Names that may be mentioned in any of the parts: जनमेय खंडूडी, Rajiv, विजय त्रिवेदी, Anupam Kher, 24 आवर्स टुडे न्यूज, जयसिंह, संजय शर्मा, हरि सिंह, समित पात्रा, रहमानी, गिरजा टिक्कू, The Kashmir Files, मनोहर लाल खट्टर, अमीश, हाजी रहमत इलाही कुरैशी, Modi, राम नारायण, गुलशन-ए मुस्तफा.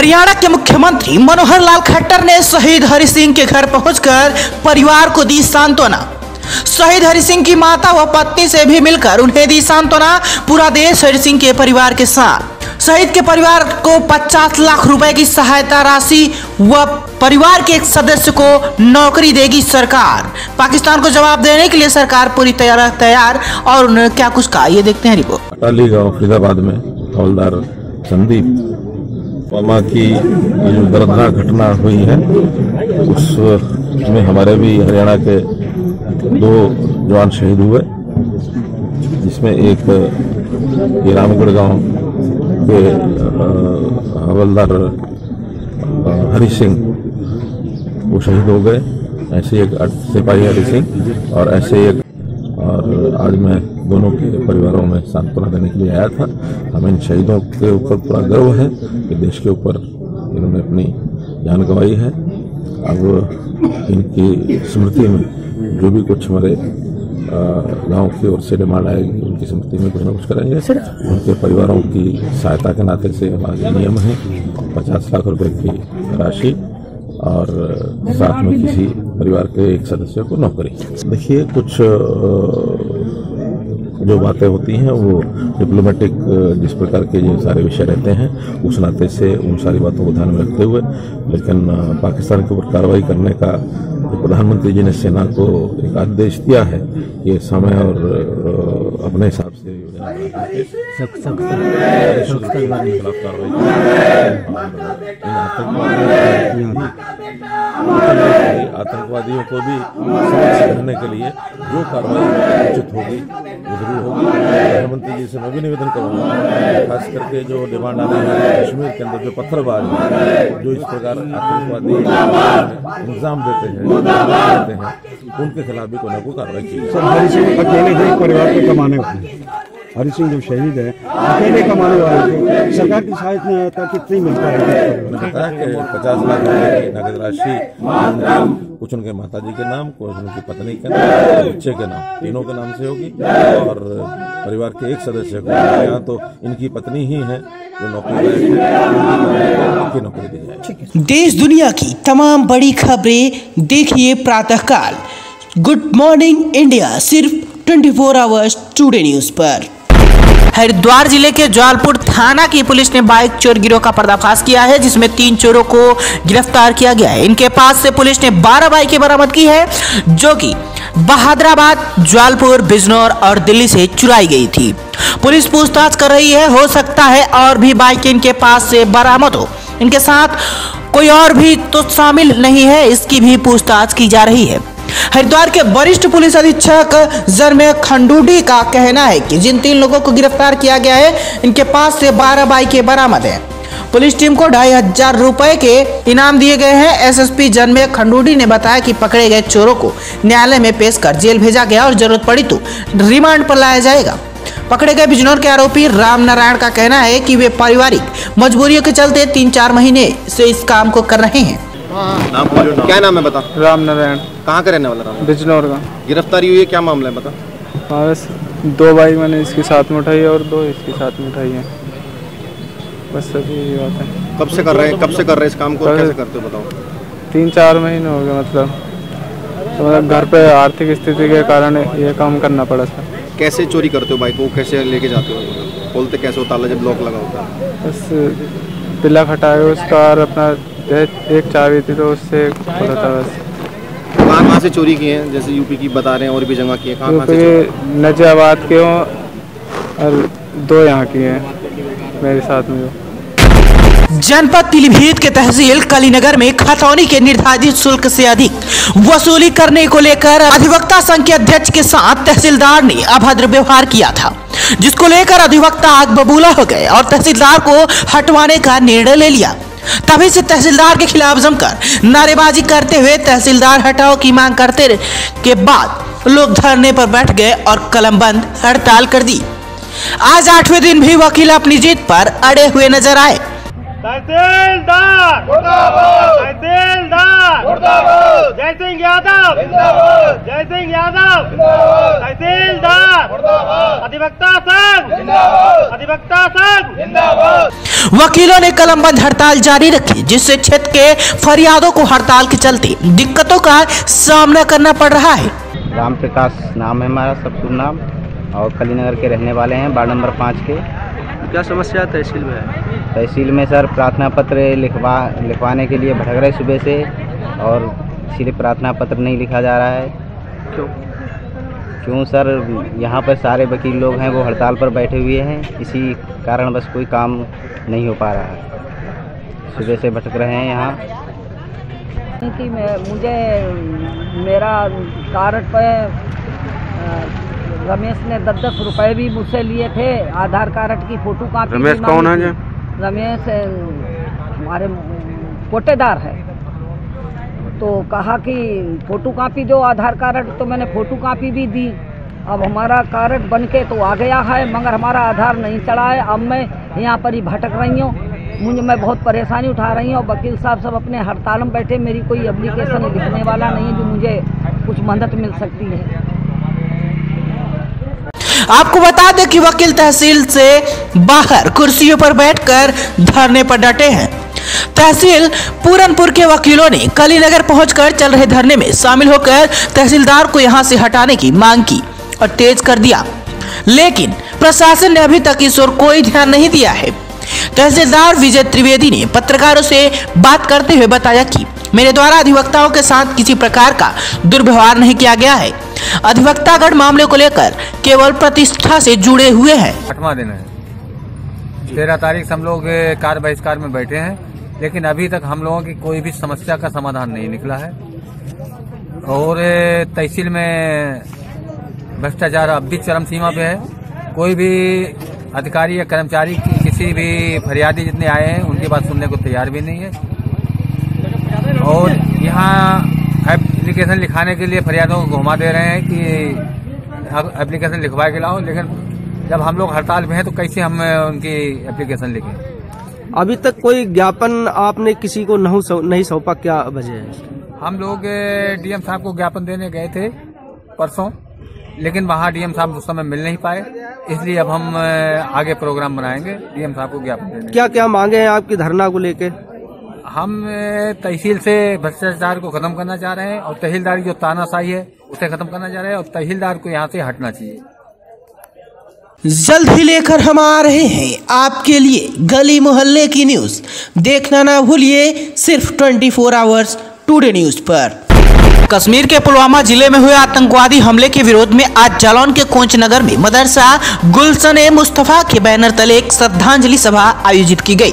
हरियाणा के मुख्यमंत्री मनोहर लाल खट्टर ने शहीद हरि सिंह के घर पहुंचकर परिवार को दी सांत्वना। शहीद हरि सिंह की माता व पत्नी से भी मिलकर उन्हें दी सांत्वना। पूरा देश हरि सिंह के परिवार के साथ। शहीद के परिवार को 50 लाख रुपए की सहायता राशि व परिवार के एक सदस्य को नौकरी देगी सरकार। पाकिस्तान को जवाब देने के लिए सरकार पूरी तैयार और उन्होंने क्या कुछ कहा, ये देखते हैं रिपोर्ट। अटाली गाँव फरीदाबाद में हवलदार संदीप मामा की जो दर्दनाक घटना हुई है, उसमें हमारे भी हरियाणा के 2 जवान शहीद हुए, जिसमें एक ये रामगढ़ गाँव के हवलदार हरि सिंह वो शहीद हो गए। ऐसे एक सिपाही हरि सिंह और ऐसे एक, और आज मैं दोनों के परिवारों में सांत्वना देने के लिए आया था। हमें इन शहीदों के ऊपर पूरा गर्व है कि देश के ऊपर इन्होंने अपनी जान गंवाई है। अब इनकी स्मृति में जो भी कुछ हमारे गांव की ओर से डिमांड आएगी, उनकी स्मृति में कुछ ना कुछ करेंगे। उनके परिवारों की सहायता के नाते से हमारे नियम है 50 लाख रुपए की राशि और साथ में किसी परिवार के एक सदस्य को नौकरी। देखिए, कुछ जो बातें होती हैं वो डिप्लोमेटिक जिस प्रकार के ये सारे विषय रहते हैं, उस नाते से उन सारी बातों को ध्यान में रखते हुए, लेकिन पाकिस्तान के ऊपर कार्रवाई करने का तो प्रधानमंत्री जी ने सेना को एक आदेश दिया है कि समय और अपने हिसाब से आतंकवादियों को भी करने के लिए जो कार्रवाई उचित होगी वो जरूर होगी। प्रधानमंत्री जी से मैं भी निवेदन करूँगा, खास करके जो डिमांड आने वाली कश्मीर के अंदर जो पत्थरबाज जो इस प्रकार आतंकवादी इल्जाम देते हैं, उनके खिलाफ भी कोई ना कोई कार्रवाई की। हरि सिंह अकेले ही परिवार को कमाने वाले, हरि सिंह जो शहीद है अकेले कमाने वाले, सरकार की सहायता में आया था कितनी मिलता है? 50 लाख रुपए की नगद राशि कुछ उनके माताजी के नाम, कुछ उनकी पत्नी के नाम, बच्चे के नाम, तीनों के नाम से होगी। और परिवार के एक सदस्य को, यहाँ तो इनकी पत्नी ही है जो नौकरी दी जाए। देश दुनिया की तमाम बड़ी खबरें देखिए प्रातःकाल गुड मॉर्निंग इंडिया सिर्फ 24 आवर्स टुडे न्यूज पर। हरिद्वार जिले के जौलपुर थाना की पुलिस ने बाइक चोर गिरोह का पर्दाफाश किया है, जिसमें 3 चोरों को गिरफ्तार किया गया है। इनके पास से पुलिस ने 12 बाइकें बरामद की है, जो कि बहादराबाद, जौलपुर, बिजनौर और दिल्ली से चुराई गई थी। पुलिस पूछताछ कर रही है, हो सकता है और भी बाइकें इनके पास से बरामद हो। इनके साथ कोई और भी तो शामिल नहीं है, इसकी भी पूछताछ की जा रही है। हरिद्वार के वरिष्ठ पुलिस अधीक्षक जनमेय खंडूडी का कहना है कि जिन 3 लोगों को गिरफ्तार किया गया है, इनके पास से 12 बाइकें बरामद हैं। पुलिस टीम को 2,500 रुपए के इनाम दिए गए हैं। एसएसपी जनमेय खंडूडी ने बताया कि पकड़े गए चोरों को न्यायालय में पेश कर जेल भेजा गया और जरूरत पड़ी तो रिमांड पर लाया जाएगा। पकड़े गए बिजनौर के आरोपी राम नारायण का कहना है कि वे पारिवारिक मजबूरियों के चलते 3-4 महीने से इस काम को कर रहे हैं। क्या नाम है बता? राम नारायण। कहाँ का रहने वाला? राम, बिजनौर का। गिरफ्तारी हुई है, क्या मामला है बता? बस 2 बाइक मैंने इसके साथ में उठाई है और 2 इसके साथ में उठाई है, बस सभी बात है। कब से कर रहे हैं इस काम को? कैसे करते हो बताओ? 3-4 महीने हो गए। मतलब घर पे आर्थिक स्थिति के कारण ये काम करना पड़ा था। कैसे चोरी करते हो बाइक को? कैसे लेके जाते हो? बोलते कैसे हो? ताला जब लॉक लगा होता है बस पिला खटाए उसका और अपना एक चाबी थी तो उससे पड़ा था। बस कहाँ से चोरी किए हैं? जैसे यूपी की बता रहे हैं और भी जगह की है, कहाँ से? नजाबाद के हों और 2 यहाँ की हैं मेरे साथ में। जो जनपद पीलीभीत के तहसील कलीनगर में खतौनी के निर्धारित शुल्क से अधिक वसूली करने को लेकर अधिवक्ता संघ के अध्यक्ष के साथ तहसीलदार ने अभद्र व्यवहार किया था, जिसको लेकर अधिवक्ता आग बबूला हो गए और तहसीलदार को हटवाने का निर्णय ले लिया। तभी से तहसीलदार के खिलाफ जमकर नारेबाजी करते हुए तहसीलदार हटाओ की मांग करते के बाद लोग धरने पर बैठ गए और कलमबंद हड़ताल कर दी। आज 8वें दिन भी वकील अपनी जीत पर अड़े हुए नजर आए। तहसीलदार मुर्दाबाद, जयसिंह यादव जिंदाबाद, जयसिंह यादव जिंदाबाद, तहसीलदार मुर्दाबाद, अधिवक्ता संघ जिंदाबाद, अधिवक्ता संघ जिंदाबाद। वकीलों ने कलमबंद हड़ताल जारी रखी, जिससे क्षेत्र के फरियादों को हड़ताल के चलते दिक्कतों का सामना करना पड़ रहा है। राम प्रकाश नाम है हमारा, सब नाम, और कलीनगर के रहने वाले हैं, वार्ड नंबर 5 के। क्या समस्या तहसील में है? तहसील में सर प्रार्थना पत्र लिखवाने के लिए भटक रहे सुबह से, और इसीलिए प्रार्थना पत्र नहीं लिखा जा रहा है। क्यों सर? यहाँ पर सारे वकील लोग हैं वो हड़ताल पर बैठे हुए हैं, इसी कारण बस कोई काम नहीं हो पा रहा है, सुबह से भटक रहे हैं यहाँ। कि मुझे मेरा कार्ड पर रमेश ने 10-10 रुपये भी मुझसे लिए थे, आधार कार्ड की फोटो कापी। रमेश कौन है जी? रमेश हमारे पोटेदार है। तो कहा कि फोटो कापी दो आधार कार्ड, तो मैंने फोटो कापी भी दी। अब हमारा कार्ड बनके तो आ गया है, मगर हमारा आधार नहीं चढ़ा है। अब मैं यहाँ पर ही भटक रही हूँ, मुझे मैं बहुत परेशानी उठा रही हूँ। वकील साहब सब अपने हड़ताल में बैठे, मेरी कोई एप्लीकेशन लिखने वाला नहीं जो मुझे कुछ मदद मिल सकती है। आपको बता दें कि वकील तहसील से बाहर कुर्सियों पर बैठकर धरने पर डटे हैं। तहसील पूरनपुर के वकीलों ने कलीनगर पहुंचकर चल रहे धरने में शामिल होकर तहसीलदार को यहां से हटाने की मांग की और तेज कर दिया, लेकिन प्रशासन ने अभी तक इस ओर कोई ध्यान नहीं दिया है। तहसीलदार विजय त्रिवेदी ने पत्रकारों से बात करते हुए बताया कि मेरे द्वारा अधिवक्ताओं के साथ किसी प्रकार का दुर्व्यवहार नहीं किया गया है। अधिवक्तागण मामले को लेकर केवल प्रतिष्ठा से जुड़े हुए हैं। 8वां दिन है, 13 तारीख से हम लोग कार बहिष्कार में बैठे हैं, लेकिन अभी तक हम लोगों की कोई भी समस्या का समाधान नहीं निकला है। और तहसील में भ्रष्टाचार अब भी चरम सीमा पे है। कोई भी अधिकारी या कर्मचारी किसी भी फरियादी जितने आए हैं उनकी बात सुनने को तैयार भी नहीं है। और यहाँ एप्लीकेशन लिखाने के लिए फरियादों को घुमा दे रहे हैं कि अब एप्लीकेशन लिखवा के लाओ, लेकिन जब हम लोग हड़ताल में हैं तो कैसे हम उनकी एप्लीकेशन लिखें। अभी तक कोई ज्ञापन आपने किसी को नहीं सौंपा, क्या वजह है? हम लोग डीएम साहब को ज्ञापन देने गए थे परसों, लेकिन वहाँ डीएम साहब उस समय मिल नहीं पाए, इसलिए अब हम आगे प्रोग्राम बनाएंगे डीएम साहब को ज्ञापन देने। क्या क्या मांगे हैं आपकी धरना को लेके? हम तहसील से भ्रष्टाचार को खत्म करना चाह रहे हैं, और तहसीलदार की जो तानाशाही है उसे खत्म करना चाह रहे हैं, और तहसीलदार को यहाँ से हटना चाहिए। जल्द ही लेकर हम आ रहे हैं आपके लिए गली मोहल्ले की न्यूज। देखना ना भूलिए सिर्फ 24 आवर्स टुडे न्यूज पर। कश्मीर के पुलवामा जिले में हुए आतंकवादी हमले के विरोध में आज जालौन के कोंच नगर में मदरसा गुलशन-ए मुस्तफा के बैनर तले एक श्रद्धांजलि सभा आयोजित की गई।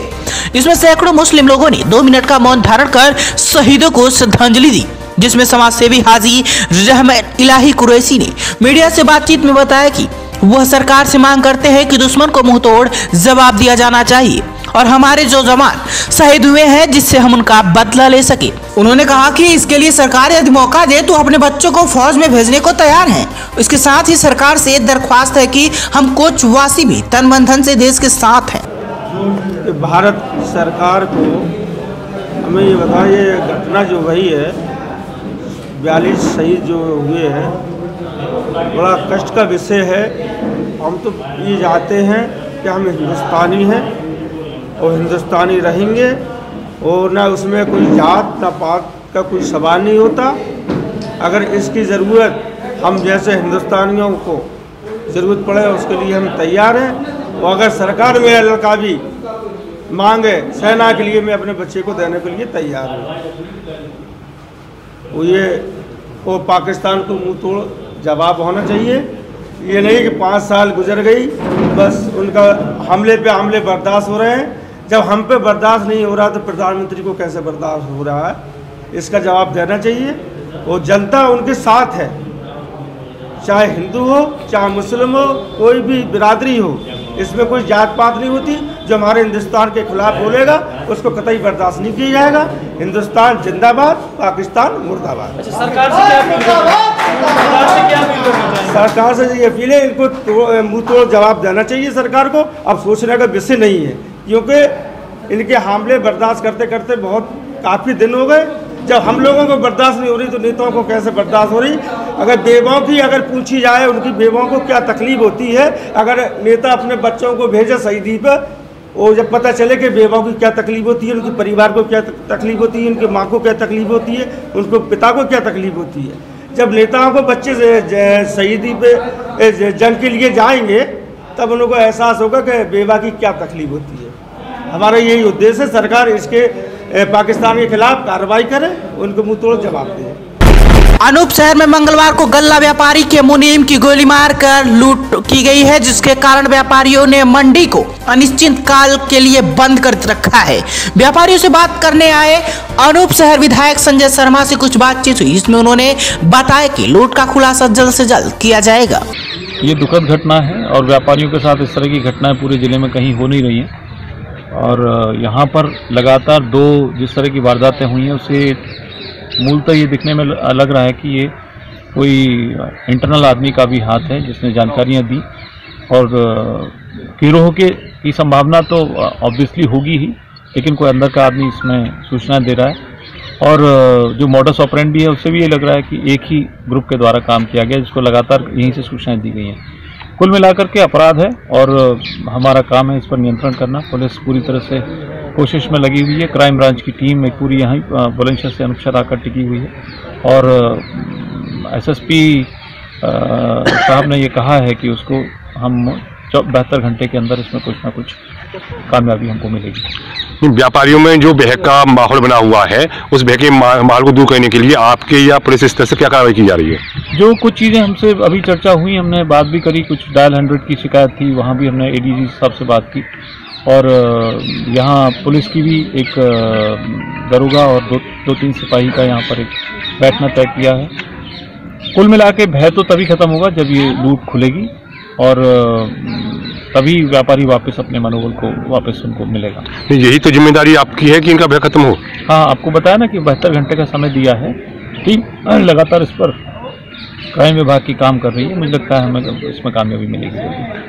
इसमें सैकड़ों मुस्लिम लोगों ने 2 मिनट का मौन धारण कर शहीदों को श्रद्धांजलि दी, जिसमें समाजसेवी हाजी रहमत इलाही कुरैशी ने मीडिया से बातचीत में बताया कि वह सरकार से मांग करते हैं कि दुश्मन को मुंह तोड़ जवाब दिया जाना चाहिए और हमारे जो जवान शहीद हुए हैं जिससे हम उनका बदला ले सके। उन्होंने कहा कि इसके लिए सरकार यदि मौका दे तो अपने बच्चों को फौज में भेजने को तैयार हैं। इसके साथ ही सरकार से दरख्वास्त है कि हम कोचवासी भी तन मन धन से देश के साथ हैं। भारत सरकार को हमें ये बताइए, घटना जो वही है, 42 शहीद जो हुए हैं, बड़ा कष्ट का विषय है। हम तो ये चाहते हैं कि हम हिंदुस्तानी हैं और हिंदुस्तानी रहेंगे, और ना उसमें कोई जात ना पात का कोई सवाल नहीं होता। अगर इसकी ज़रूरत हम जैसे हिंदुस्तानियों को ज़रूरत पड़े उसके लिए हम तैयार हैं, और अगर सरकार मेरा लड़का भी मांगे सेना के लिए, मैं अपने बच्चे को देने के लिए तैयार हूँ। ये वो पाकिस्तान को मुँह तोड़ जवाब होना चाहिए। ये नहीं कि 5 साल गुजर गई, बस उनका हमले पे हमले बर्दाश्त हो रहे हैं। जब हम पे बर्दाश्त नहीं हो रहा तो प्रधानमंत्री को कैसे बर्दाश्त हो रहा है? इसका जवाब देना चाहिए। और जनता उनके साथ है, चाहे हिंदू हो चाहे मुस्लिम हो, कोई भी बिरादरी हो, इसमें कोई जात पात नहीं होती। जो हमारे हिंदुस्तान के खिलाफ बोलेगा उसको कतई बर्दाश्त नहीं किया जाएगा। हिंदुस्तान जिंदाबाद, पाकिस्तान मुर्दाबाद। अच्छा, सरकार से ये अपील है, इनको मुँह तोड़ जवाब देना चाहिए सरकार को। अब सोचने का विषय नहीं है, क्योंकि इनके हमले बर्दाश्त करते करते बहुत काफ़ी दिन हो गए। जब हम लोगों को बर्दाश्त नहीं हो रही तो नेताओं को कैसे बर्दाश्त हो रही? अगर बेवाओं की अगर पूछी जाए, उनकी बेवाओं को क्या तकलीफ होती है? अगर नेता अपने बच्चों को भेजे शहीदी पर, और जब पता चले कि बेवाओं की क्या तकलीफ होती है, उनके परिवार को क्या तकलीफ होती है, उनके माँ को क्या तकलीफ होती है, उनको पिता को क्या तकलीफ होती है। जब नेताओं को बच्चे शहीदी पे जंग के लिए जाएंगे तब उनको एहसास होगा कि बेवा की क्या तकलीफ होती है। हमारा यही उद्देश्य है, सरकार इसके पाकिस्तान के खिलाफ कार्रवाई करे, उनको मुँह तोड़ जवाब दे। अनूप शहर में मंगलवार को गल्ला व्यापारी के मुनीम की गोली मारकर लूट की गई है, जिसके कारण व्यापारियों ने मंडी को अनिश्चित काल के लिए बंद कर रखा है। व्यापारियों से बात करने आए अनूप शहर विधायक संजय शर्मा से कुछ बातचीत हुई, इसमें उन्होंने बताया कि लूट का खुलासा जल्द से जल्द किया जाएगा। ये दुखद घटना है और व्यापारियों के साथ इस तरह की घटनाएं पूरे जिले में कहीं हो नहीं रही है, और यहाँ पर लगातार दो जिस तरह की वारदातें हुई हैं उससे मूलतः ये दिखने में लग रहा है कि ये कोई इंटरनल आदमी का भी हाथ है जिसने जानकारियां दी, और गिरोह की संभावना तो ऑब्वियसली होगी ही, लेकिन कोई अंदर का आदमी इसमें सूचना दे रहा है। और जो मॉडस ऑपरेंडी है उससे भी ये लग रहा है कि एक ही ग्रुप के द्वारा काम किया गया, जिसको लगातार यहीं से सूचनाएं दी गई हैं। कुल मिलाकर के अपराध है और हमारा काम है इस पर नियंत्रण करना। पुलिस पूरी तरह से कोशिश में लगी हुई है, क्राइम ब्रांच की टीम एक पूरी यहाँ बुलंदशहर से अनुक्षर आकर टिकी हुई है, और एसएसपी साहब ने ये कहा है कि उसको हम 72 घंटे के अंदर इसमें कुछ ना कुछ कामयाबी हमको मिलेगी। व्यापारियों में जो बहक का माहौल बना हुआ है उस बहक के माहौल को दूर करने के लिए आपके या पुलिस स्तर से क्या कार्रवाई की जा रही है? जो कुछ चीज़ें हमसे अभी चर्चा हुई, हमने बात भी करी, कुछ डायल 100 की शिकायत थी, वहाँ भी हमने एडीजी साहब से बात की, और यहाँ पुलिस की भी एक दरोगा और दो तीन सिपाही का यहाँ पर एक बैठना तय किया है। कुल मिला के भय तो तभी खत्म होगा जब ये लूट खुलेगी, और तभी व्यापारी वापस अपने मनोबल को वापस उनको मिलेगा। यही तो जिम्मेदारी आपकी है कि इनका भय खत्म हो। हाँ, आपको बताया ना कि 72 घंटे का समय दिया है, टीम लगातार इस पर क्राइम विभाग की काम कर रही है, मुझे लगता है हमें इसमें कामयाबी मिलेगी।